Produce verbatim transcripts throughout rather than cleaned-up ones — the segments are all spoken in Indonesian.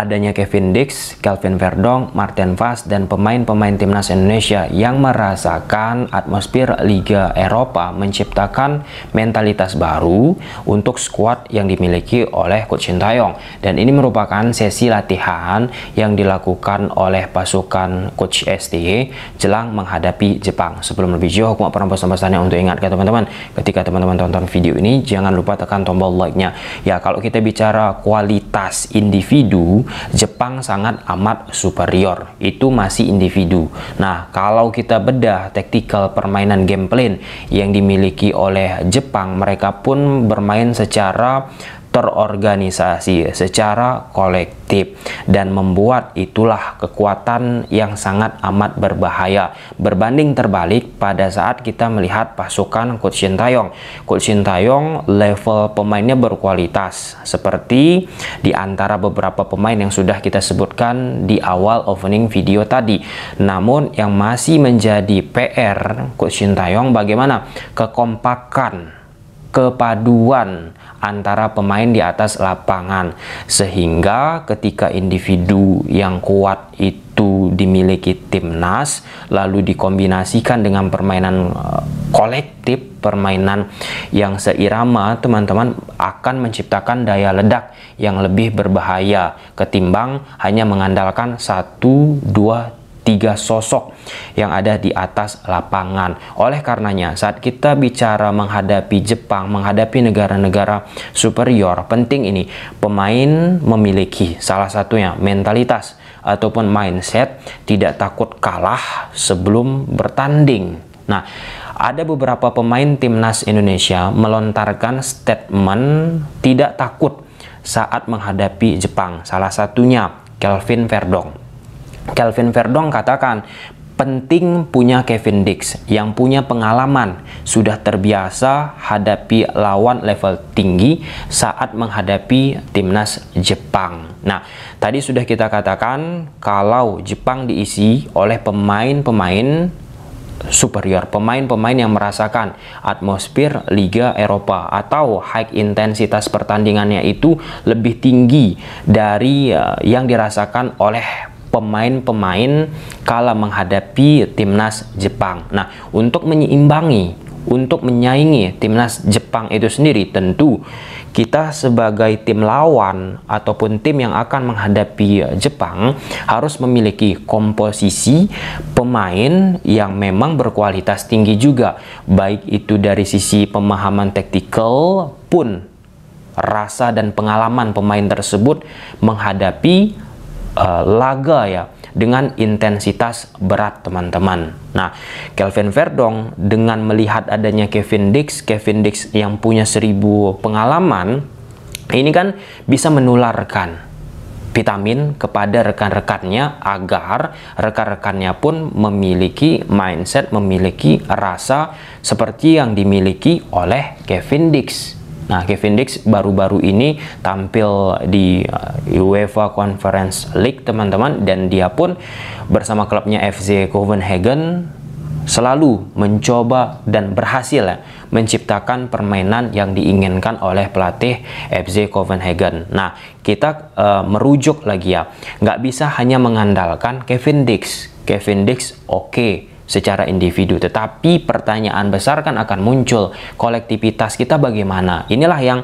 Adanya Kevin Diks, Kelvin Verdonk, Maarten Paes, dan pemain-pemain timnas Indonesia yang merasakan atmosfer Liga Eropa menciptakan mentalitas baru untuk skuad yang dimiliki oleh Coach Shin Tae-yong. Dan ini merupakan sesi latihan yang dilakukan oleh pasukan Coach S T Y jelang menghadapi Jepang. Sebelum lebih jauh, aku mau pesan-pesannya untuk ingatkan teman-teman, ketika teman-teman tonton video ini, jangan lupa tekan tombol like-nya. Ya, kalau kita bicara kualitas individu, Jepang sangat amat superior, itu masih individu. Nah, kalau kita bedah taktikal permainan game plan yang dimiliki oleh Jepang, mereka pun bermain secara terorganisasi, secara kolektif, dan membuat itulah kekuatan yang sangat amat berbahaya. Berbanding terbalik pada saat kita melihat pasukan Coach Shin Tae-yong. Coach Shin Tae-yong level pemainnya berkualitas, seperti di antara beberapa pemain yang sudah kita sebutkan di awal opening video tadi. Namun yang masih menjadi P R Coach Shin Tae-yong bagaimana kekompakan, kepaduan antara pemain di atas lapangan, sehingga ketika individu yang kuat itu dimiliki timnas lalu dikombinasikan dengan permainan kolektif, permainan yang seirama, teman-teman akan menciptakan daya ledak yang lebih berbahaya ketimbang hanya mengandalkan satu dua tiga sosok yang ada di atas lapangan. Oleh karenanya, saat kita bicara menghadapi Jepang, menghadapi negara-negara superior, penting ini pemain memiliki salah satunya mentalitas ataupun mindset tidak takut kalah sebelum bertanding. Nah, ada beberapa pemain timnas Indonesia melontarkan statement tidak takut saat menghadapi Jepang. Salah satunya Kelvin Verdonk. Kelvin Verdonk katakan, penting punya Kevin Diks yang punya pengalaman, sudah terbiasa hadapi lawan level tinggi saat menghadapi timnas Jepang. Nah, tadi sudah kita katakan kalau Jepang diisi oleh pemain-pemain superior, pemain-pemain yang merasakan atmosfer Liga Eropa atau high intensitas pertandingannya itu lebih tinggi dari yang dirasakan oleh pemain-pemain kala menghadapi timnas Jepang. Nah, untuk menyeimbangi, untuk menyaingi timnas Jepang itu sendiri, tentu kita sebagai tim lawan ataupun tim yang akan menghadapi Jepang harus memiliki komposisi pemain yang memang berkualitas tinggi juga, baik itu dari sisi pemahaman taktikal pun rasa dan pengalaman pemain tersebut menghadapi Uh, laga ya dengan intensitas berat, teman-teman. Nah, Kelvin Verdonk dengan melihat adanya Kevin Diks, Kevin Diks yang punya seribu pengalaman, ini kan bisa menularkan vitamin kepada rekan-rekannya agar rekan-rekannya pun memiliki mindset, memiliki rasa seperti yang dimiliki oleh Kevin Diks. Nah, Kevin Diks baru-baru ini tampil di UEFA Conference League, teman-teman, dan dia pun bersama klubnya F C Copenhagen selalu mencoba dan berhasil ya, menciptakan permainan yang diinginkan oleh pelatih F C Copenhagen. Nah, kita uh, merujuk lagi ya, nggak bisa hanya mengandalkan Kevin Diks. Kevin Diks oke okay secara individu, tetapi pertanyaan besar kan akan muncul, kolektivitas kita bagaimana? Inilah yang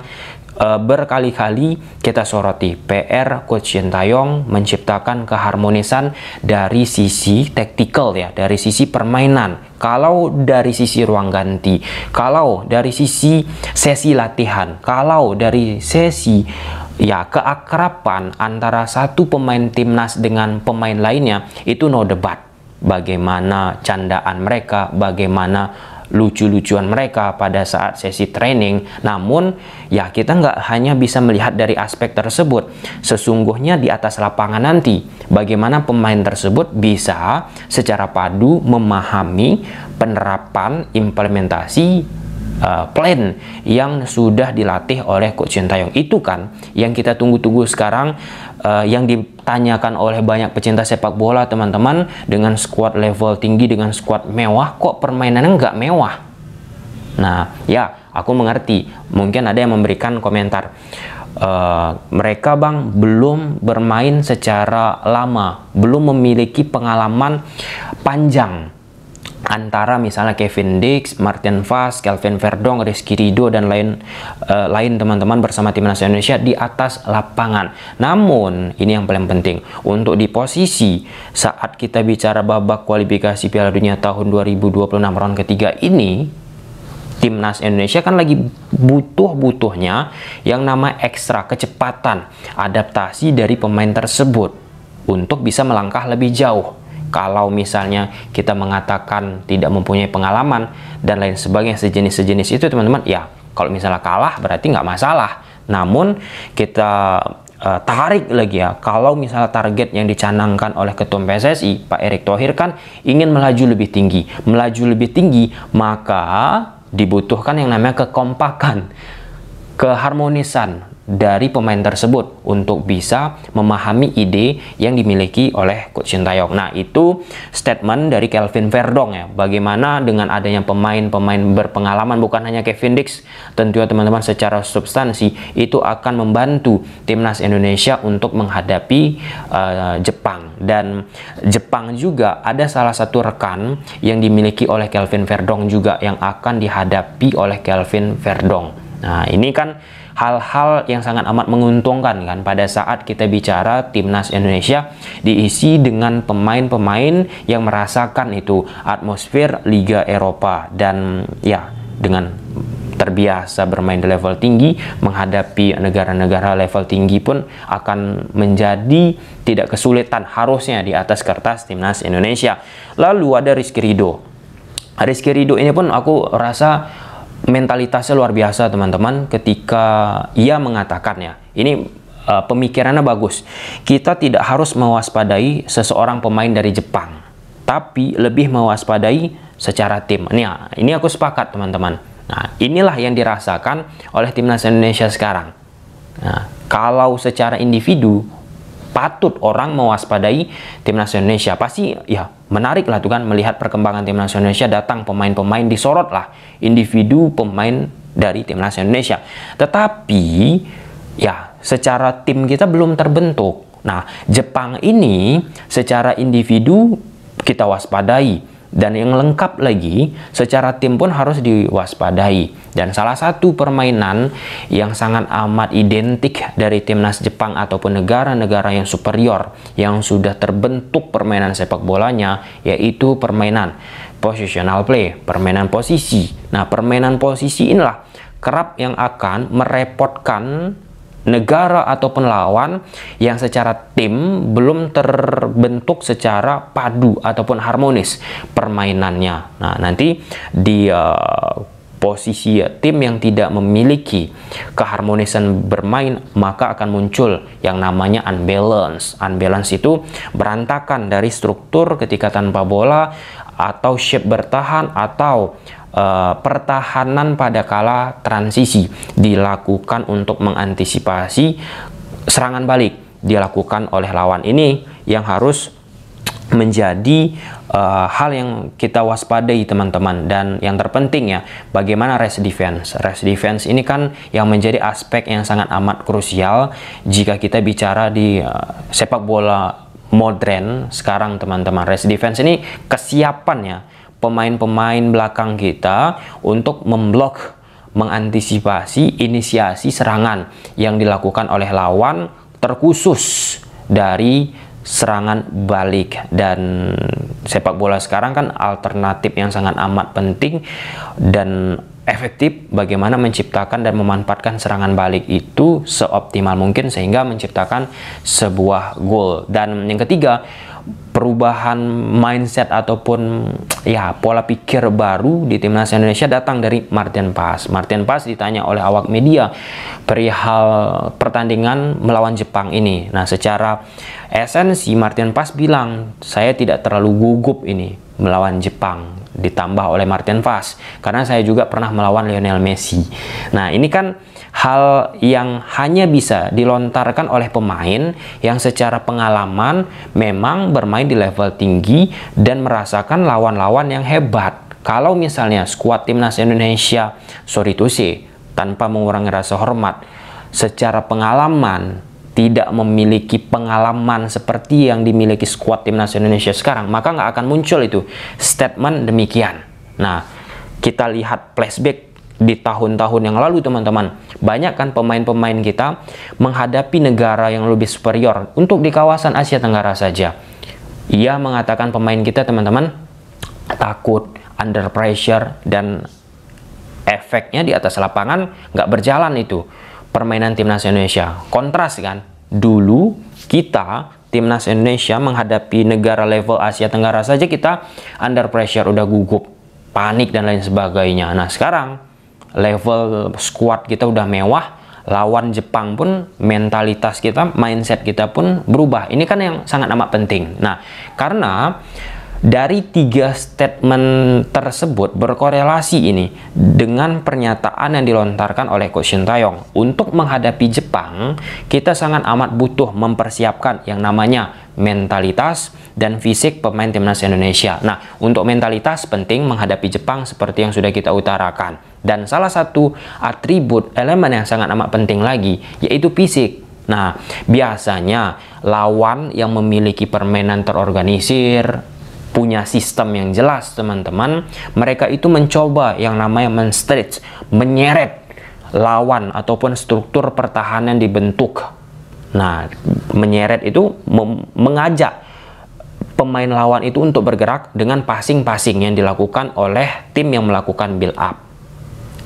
e, berkali-kali kita soroti, P R Coach Shin Tae-yong menciptakan keharmonisan dari sisi taktikal ya, dari sisi permainan. Kalau dari sisi ruang ganti, kalau dari sisi sesi latihan, kalau dari sesi ya keakrapan antara satu pemain timnas dengan pemain lainnya, itu no debat. Bagaimana candaan mereka, bagaimana lucu-lucuan mereka pada saat sesi training. Namun ya, kita nggak hanya bisa melihat dari aspek tersebut. Sesungguhnya di atas lapangan nanti, bagaimana pemain tersebut bisa secara padu memahami penerapan implementasi Uh, plan yang sudah dilatih oleh Coach Shin Tae-yong. Itu kan yang kita tunggu-tunggu sekarang, uh, yang ditanyakan oleh banyak pecinta sepak bola, teman-teman, dengan skuad level tinggi, dengan skuad mewah, kok permainannya nggak mewah? Nah, ya, aku mengerti. Mungkin ada yang memberikan komentar, Uh, mereka bang belum bermain secara lama, belum memiliki pengalaman panjang antara misalnya Kevin Diks, Maarten Paes, Kelvin Verdonk, Rizky Ridho dan lain uh, lain teman-teman bersama Timnas Indonesia di atas lapangan. Namun ini yang paling penting untuk di posisi saat kita bicara babak kualifikasi Piala Dunia tahun dua ribu dua puluh enam round ketiga ini, Timnas Indonesia kan lagi butuh-butuhnya yang nama ekstra kecepatan adaptasi dari pemain tersebut untuk bisa melangkah lebih jauh. Kalau misalnya kita mengatakan tidak mempunyai pengalaman dan lain sebagainya sejenis-sejenis itu teman-teman, ya kalau misalnya kalah berarti nggak masalah. Namun kita uh, tarik lagi ya, kalau misalnya target yang dicanangkan oleh Ketua P S S I Pak Erick Thohir kan ingin melaju lebih tinggi, melaju lebih tinggi maka dibutuhkan yang namanya kekompakan, keharmonisan dari pemain tersebut untuk bisa memahami ide yang dimiliki oleh Coach Shin Tae-yong. Nah, itu statement dari Kelvin Verdonk ya. Bagaimana dengan adanya pemain-pemain berpengalaman, bukan hanya Kevin Diks, tentunya teman-teman secara substansi itu akan membantu Timnas Indonesia untuk menghadapi uh, Jepang. Dan Jepang juga ada salah satu rekan yang dimiliki oleh Kelvin Verdonk juga yang akan dihadapi oleh Kelvin Verdonk. Nah, ini kan hal-hal yang sangat amat menguntungkan kan pada saat kita bicara Timnas Indonesia diisi dengan pemain-pemain yang merasakan itu atmosfer Liga Eropa dan ya dengan terbiasa bermain di level tinggi, menghadapi negara-negara level tinggi pun akan menjadi tidak kesulitan harusnya di atas kertas Timnas Indonesia. Lalu ada Rizky Ridho. Rizky Ridho ini pun aku rasa mentalitasnya luar biasa teman-teman ketika ia mengatakannya. Ini uh, pemikirannya bagus. Kita tidak harus mewaspadai seseorang pemain dari Jepang, tapi lebih mewaspadai secara tim. Ini, ini aku sepakat teman-teman. Nah, inilah yang dirasakan oleh Timnas Indonesia sekarang. Nah, kalau secara individu patut orang mewaspadai Timnas Indonesia. Pasti ya menarik lah tuh kan melihat perkembangan Timnas Indonesia, datang pemain-pemain, disorot lah individu pemain dari Timnas Indonesia. Tetapi ya secara tim kita belum terbentuk. Nah, Jepang ini secara individu kita waspadai. Dan yang lengkap lagi secara tim pun harus diwaspadai. Dan salah satu permainan yang sangat amat identik dari Timnas Jepang ataupun negara-negara yang superior yang sudah terbentuk permainan sepak bolanya, yaitu permainan positional play, permainan posisi. Nah, permainan posisi inilah kerap yang akan merepotkan negara ataupun lawan yang secara tim belum terbentuk secara padu ataupun harmonis permainannya. Nah, nanti di uh, posisi ya, tim yang tidak memiliki keharmonisan bermain, maka akan muncul yang namanya unbalance. Unbalance itu berantakan dari struktur ketika tanpa bola, atau shape bertahan, atau Uh, pertahanan pada kala transisi dilakukan untuk mengantisipasi serangan balik dilakukan oleh lawan. Ini yang harus menjadi uh, hal yang kita waspadai teman-teman. Dan yang terpenting ya, bagaimana rest defense. Rest defense ini kan yang menjadi aspek yang sangat amat krusial jika kita bicara di uh, sepak bola modern sekarang teman-teman. Rest defense ini kesiapannya pemain-pemain belakang kita untuk memblok, mengantisipasi inisiasi serangan yang dilakukan oleh lawan, terkhusus dari serangan balik. Dan sepak bola sekarang kan alternatif yang sangat amat penting dan efektif, bagaimana menciptakan dan memanfaatkan serangan balik itu seoptimal mungkin sehingga menciptakan sebuah gol. Dan yang ketiga, perubahan mindset ataupun ya pola pikir baru di Timnas Indonesia datang dari Maarten Paes. Maarten Paes ditanya oleh awak media perihal pertandingan melawan Jepang ini. Nah, secara esensi Maarten Paes bilang, saya tidak terlalu gugup ini melawan Jepang, ditambah oleh Maarten Paes, karena saya juga pernah melawan Lionel Messi. Nah, ini kan hal yang hanya bisa dilontarkan oleh pemain yang secara pengalaman memang bermain di level tinggi dan merasakan lawan-lawan yang hebat. Kalau misalnya skuad Timnas Indonesia, sorry to say, tanpa mengurangi rasa hormat, secara pengalaman tidak memiliki pengalaman seperti yang dimiliki skuad timnas Indonesia sekarang, maka nggak akan muncul itu statement demikian. Nah, kita lihat flashback di tahun-tahun yang lalu, teman-teman. Banyak kan pemain-pemain kita menghadapi negara yang lebih superior untuk di kawasan Asia Tenggara saja. Ia mengatakan pemain kita, teman-teman, takut, under pressure, dan efeknya di atas lapangan nggak berjalan itu permainan timnas Indonesia. Kontras kan, dulu kita timnas Indonesia menghadapi negara level Asia Tenggara saja kita under pressure, udah gugup, panik dan lain sebagainya. Nah sekarang level squad kita udah mewah, lawan Jepang pun mentalitas kita, mindset kita pun berubah. Ini kan yang sangat amat penting. Nah karena dari tiga statement tersebut berkorelasi ini dengan pernyataan yang dilontarkan oleh Coach Shin Tae-yong. Untuk menghadapi Jepang, kita sangat amat butuh mempersiapkan yang namanya mentalitas dan fisik pemain timnas Indonesia. Nah, untuk mentalitas penting menghadapi Jepang seperti yang sudah kita utarakan. Dan salah satu atribut elemen yang sangat amat penting lagi, yaitu fisik. Nah, biasanya lawan yang memiliki permainan terorganisir, punya sistem yang jelas, teman-teman, mereka itu mencoba yang namanya men-stretch, menyeret lawan ataupun struktur pertahanan dibentuk. Nah, menyeret itu mengajak pemain lawan itu untuk bergerak dengan passing-passing yang dilakukan oleh tim yang melakukan build up.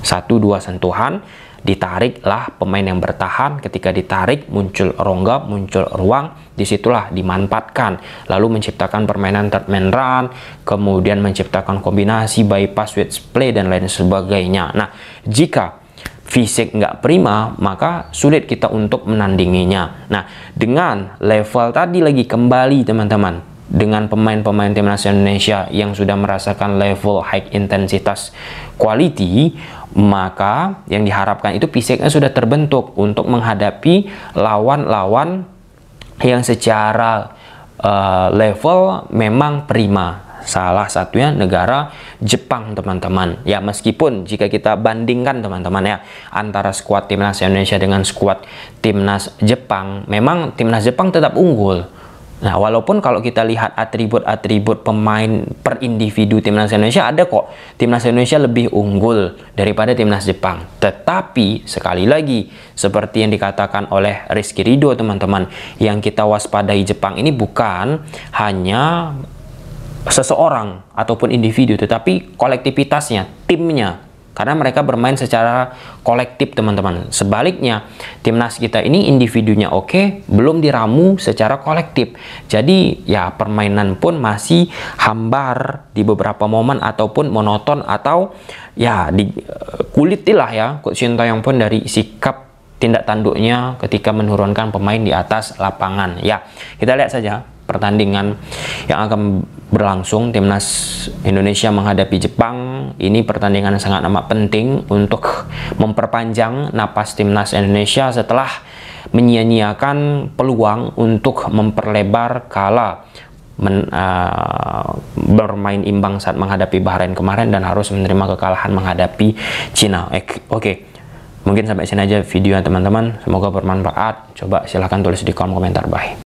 Satu dua sentuhan, ditariklah pemain yang bertahan. Ketika ditarik, muncul rongga, muncul ruang, disitulah dimanfaatkan, lalu menciptakan permainan third man run, kemudian menciptakan kombinasi bypass, switch play, dan lain sebagainya. Nah, jika fisik nggak prima, maka sulit kita untuk menandinginya. Nah, dengan level tadi lagi kembali, teman-teman, dengan pemain-pemain timnas Indonesia yang sudah merasakan level high intensitas quality, maka yang diharapkan itu fisiknya sudah terbentuk untuk menghadapi lawan-lawan yang secara uh, level memang prima. Salah satunya negara Jepang, teman-teman. Ya, meskipun jika kita bandingkan, teman-teman, ya, antara skuad timnas Indonesia dengan skuad timnas Jepang, memang timnas Jepang tetap unggul. Nah, walaupun kalau kita lihat atribut-atribut pemain per individu timnas Indonesia, ada kok timnas Indonesia lebih unggul daripada timnas Jepang. Tetapi, sekali lagi, seperti yang dikatakan oleh Rizky Ridho, teman-teman, yang kita waspadai Jepang ini bukan hanya seseorang ataupun individu, tetapi kolektivitasnya, timnya. Karena mereka bermain secara kolektif, teman-teman. Sebaliknya, timnas kita ini individunya oke, okay, belum diramu secara kolektif. Jadi, ya permainan pun masih hambar di beberapa momen ataupun monoton atau ya di kulitilah ya Coach Shin Tae-yong pun dari sikap tindak tanduknya ketika menurunkan pemain di atas lapangan. Ya, kita lihat saja pertandingan yang akan berlangsung timnas Indonesia menghadapi Jepang. Ini pertandingan yang sangat amat penting untuk memperpanjang napas timnas Indonesia setelah menyia-nyiakan peluang untuk memperlebar kala men, uh, bermain imbang saat menghadapi Bahrain kemarin dan harus menerima kekalahan menghadapi Cina. Eh, Oke okay. Mungkin sampai sini aja video teman-teman, semoga bermanfaat. Coba silahkan tulis di kolom komentar. Bye.